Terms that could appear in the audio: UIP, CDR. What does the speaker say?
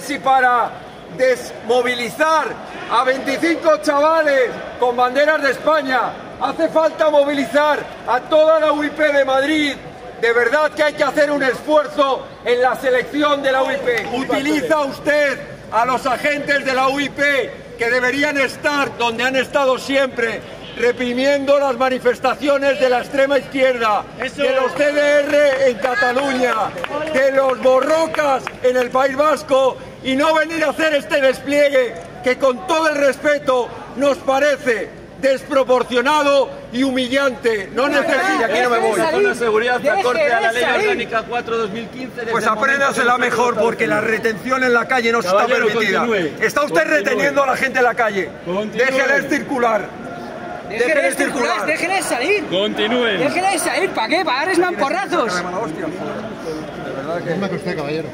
que si para desmovilizar a 25 chavales con banderas de España hace falta movilizar a toda la UIP de Madrid, de verdad que hay que hacer un esfuerzo en la selección de la UIP. Utiliza usted a los agentes de la UIP, que deberían estar donde han estado siempre, reprimiendo las manifestaciones de la extrema izquierda, de los CDR en Cataluña, de los borrocas en el País Vasco, y no venir a hacer este despliegue que, con todo el respeto, nos parece desproporcionado y humillante. No necesita. Aquí no me voy. Con la seguridad se acorte a la Ley Orgánica 4/2015. Pues apréndasela mejor, porque la retención en la calle no se está permitida. Está usted reteniendo a la gente en la calle. Déjenles circular. Déjenles circular. Déjenles salir. Continúen. Déjenles salir. ¿Para qué? Para darles mamporrazos. De verdad que... caballero.